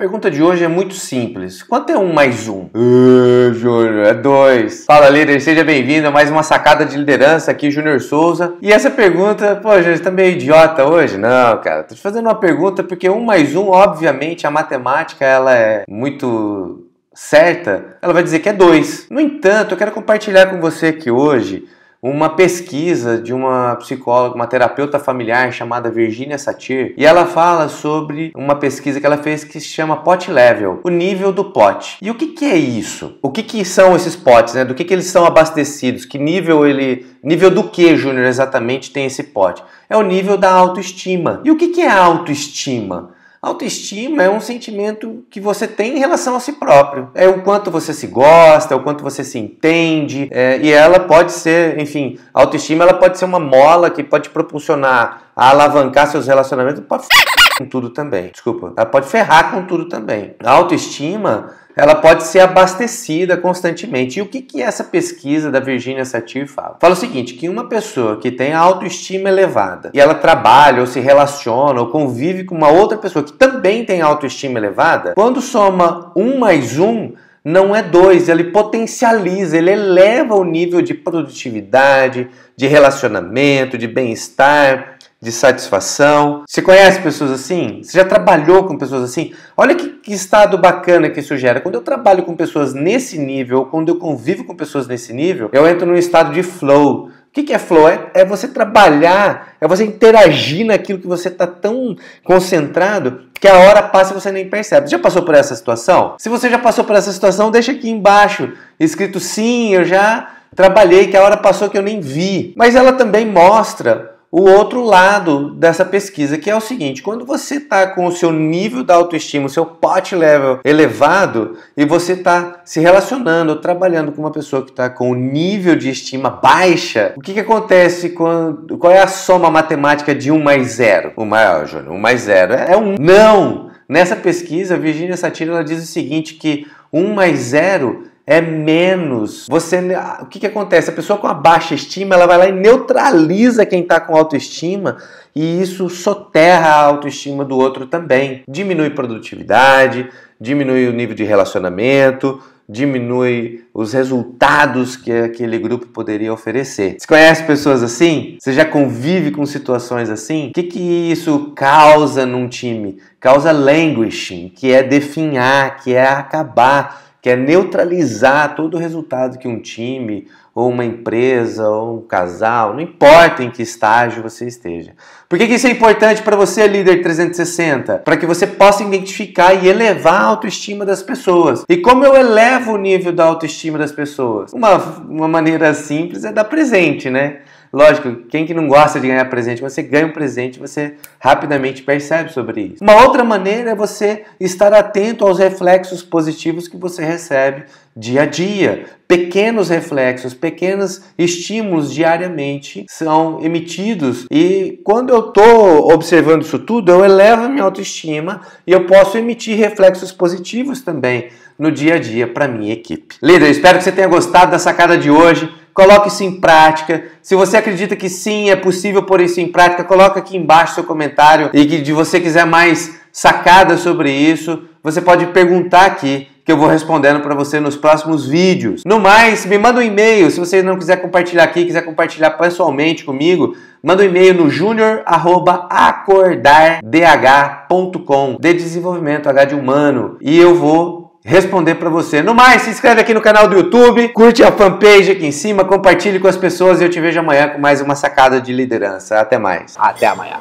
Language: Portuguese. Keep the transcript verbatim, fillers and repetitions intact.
Pergunta de hoje é muito simples. Quanto é um mais um? Uh, Júnior, é dois. Fala, líder, seja bem-vindo a mais uma sacada de liderança aqui, Junior Souza. E essa pergunta, pô, gente, tá meio idiota hoje? Não, cara, tô te fazendo uma pergunta porque um mais um, obviamente, a matemática, ela é muito certa. Ela vai dizer que é dois. No entanto, eu quero compartilhar com você aqui hoje uma pesquisa de uma psicóloga, uma terapeuta familiar chamada Virginia Satir, e ela fala sobre uma pesquisa que ela fez que se chama Pote Level, o nível do pote. E o que que é isso? O que que são esses potes, né? Do que que eles são abastecidos? Que nível ele... Nível do que, Júnior, exatamente tem esse pote? É o nível da autoestima. E o que que é autoestima? Autoestima é um sentimento que você tem em relação a si próprio. É o quanto você se gosta, é o quanto você se entende. É, e ela pode ser, enfim, a autoestima ela pode ser uma mola que pode te propulsionar a alavancar seus relacionamentos. Pode ferrar com tudo também. Desculpa. Ela pode ferrar com tudo também. A autoestima ela pode ser abastecida constantemente. E o que que essa pesquisa da Virginia Satir fala? Fala o seguinte, que uma pessoa que tem a autoestima elevada e ela trabalha ou se relaciona ou convive com uma outra pessoa que também tem autoestima elevada, quando soma um mais um, não é dois, ele potencializa, ele eleva o nível de produtividade, de relacionamento, de bem-estar, de satisfação. Você conhece pessoas assim? Você já trabalhou com pessoas assim? Olha que, que estado bacana que isso gera. Quando eu trabalho com pessoas nesse nível, quando eu convivo com pessoas nesse nível, eu entro num estado de flow. O que que é flow? É, é você trabalhar, é você interagir naquilo que você está tão concentrado que a hora passa e você nem percebe. Você já passou por essa situação? Se você já passou por essa situação, deixa aqui embaixo escrito sim, eu já trabalhei, que a hora passou que eu nem vi. Mas ela também mostra o outro lado dessa pesquisa, que é o seguinte, quando você está com o seu nível da autoestima, o seu pote level elevado, e você está se relacionando, trabalhando com uma pessoa que está com o nível de estima baixa, o que que acontece quando... Qual é a soma matemática de um mais zero? O maior, Júnior, um mais zero é um. Não! Nessa pesquisa, a Virginia Satir ela diz o seguinte, que um mais zero é menos. Você, o que que acontece? A pessoa com a baixa estima, ela vai lá e neutraliza quem está com autoestima e isso soterra a autoestima do outro também. Diminui produtividade, diminui o nível de relacionamento, diminui os resultados que aquele grupo poderia oferecer. Você conhece pessoas assim? Você já convive com situações assim? O que que isso causa num time? Causa languishing, que é definhar, que é acabar, que é neutralizar todo o resultado que um time, ou uma empresa, ou um casal, não importa em que estágio você esteja. Por que que isso é importante para você, líder trezentos e sessenta? Para que você possa identificar e elevar a autoestima das pessoas. E como eu elevo o nível da autoestima das pessoas? Uma, uma maneira simples é dar presente, né? Lógico, quem que não gosta de ganhar presente? Você ganha um presente, você rapidamente percebe sobre isso. Uma outra maneira é você estar atento aos reflexos positivos que você recebe dia a dia. Pequenos reflexos, pequenos estímulos diariamente são emitidos e quando eu estou observando isso tudo, eu elevo a minha autoestima e eu posso emitir reflexos positivos também no dia a dia para minha equipe. Líder, espero que você tenha gostado da sacada de hoje. Coloque isso em prática. Se você acredita que sim, é possível pôr isso em prática, coloca aqui embaixo seu comentário e que se você quiser mais sacadas sobre isso, você pode perguntar aqui que eu vou respondendo para você nos próximos vídeos. No mais, me manda um e-mail. Se você não quiser compartilhar aqui, quiser compartilhar pessoalmente comigo, manda um e-mail no junior arroba acordardh ponto com, de desenvolvimento, H de humano, e eu vou responder para você. No mais, se inscreve aqui no canal do YouTube, curte a fanpage aqui em cima, compartilhe com as pessoas e eu te vejo amanhã com mais uma sacada de liderança. Até mais. Até amanhã.